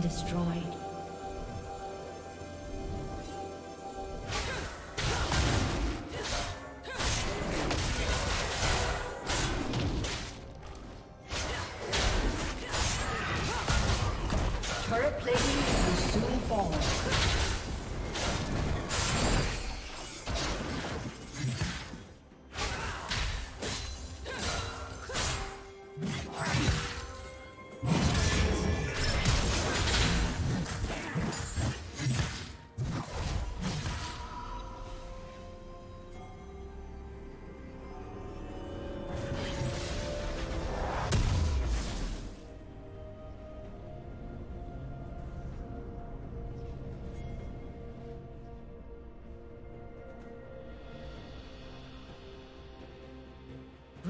Destroyed. Turret plating will soon fall.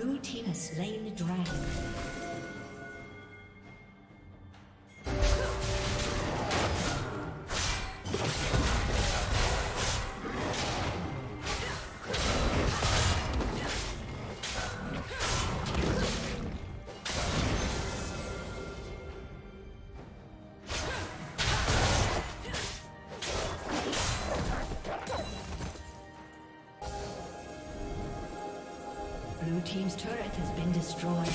Blue team has slain the dragon. team's turret has been destroyed.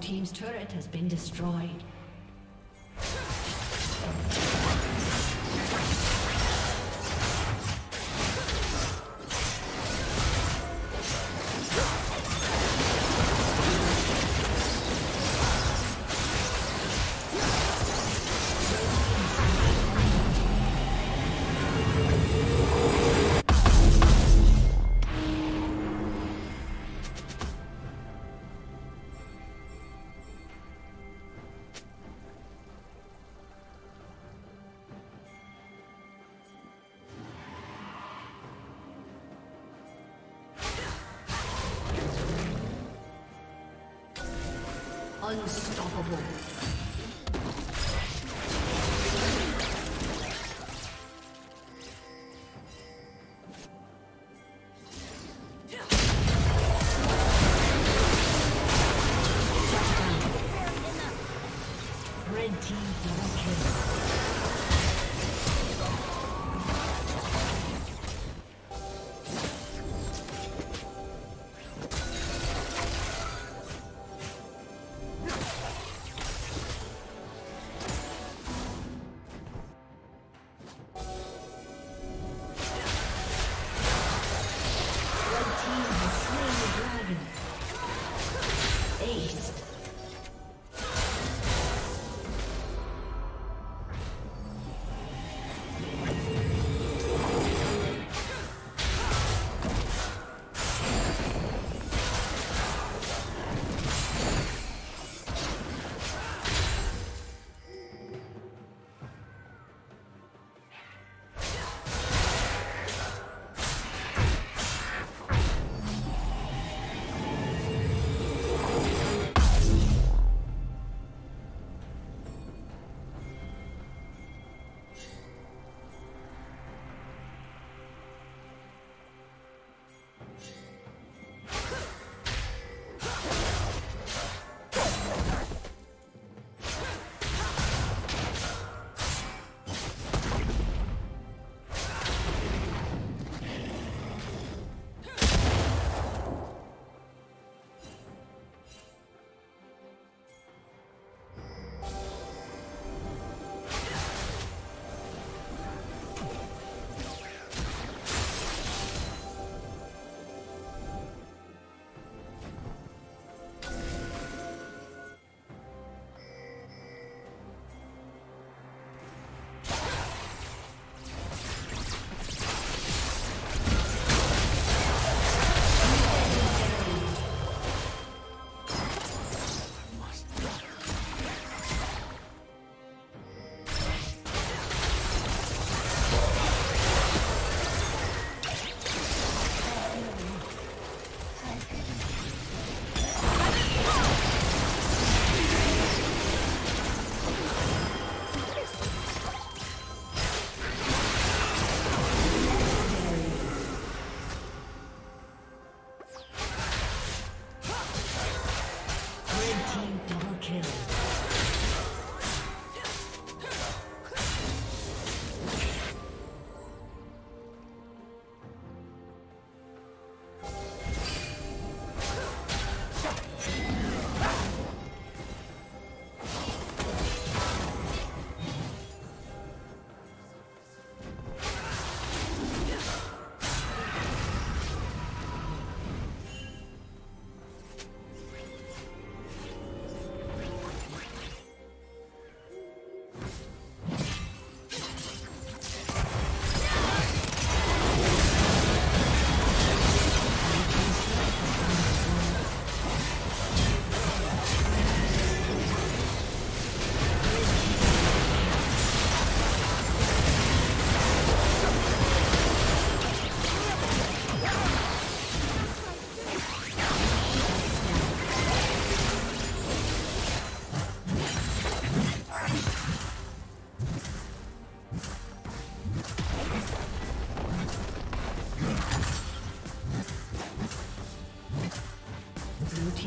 Team's turret has been destroyed. Unstoppable. Red team double kill.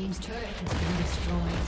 team's turret has been destroyed.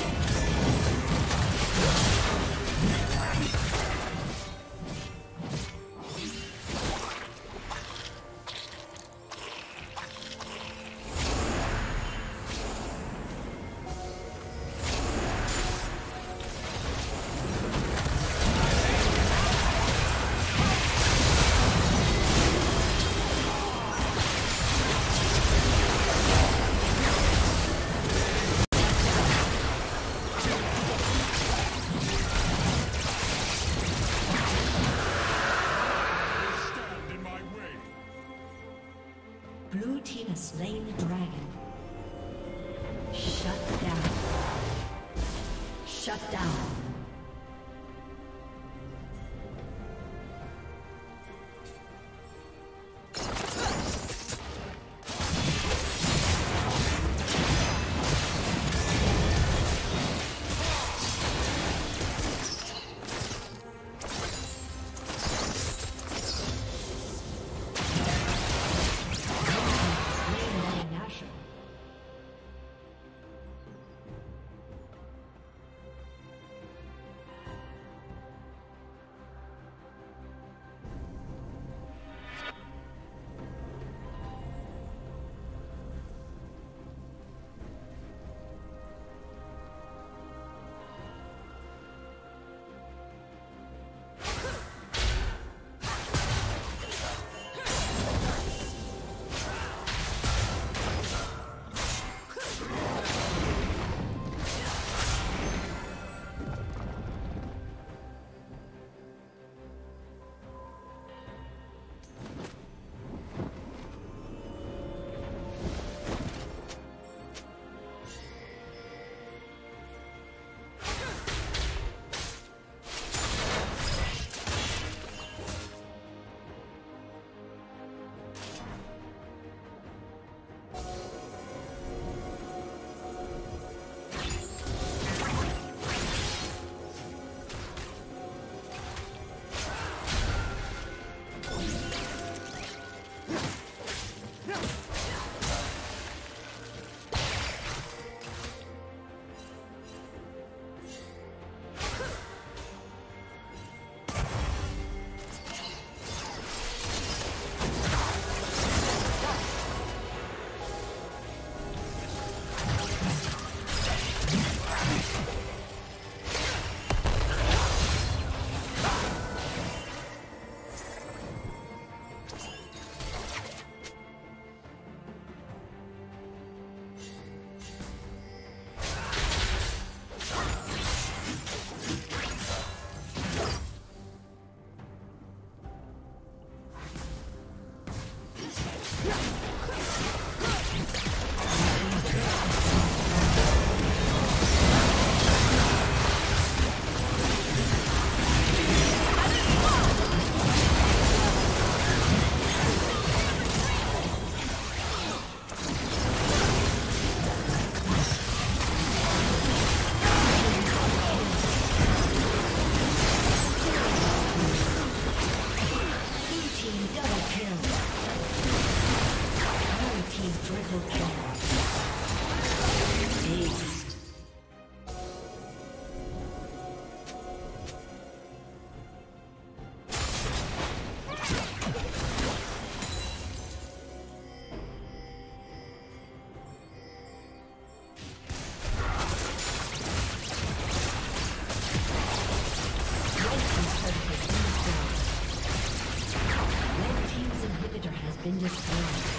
destroyed.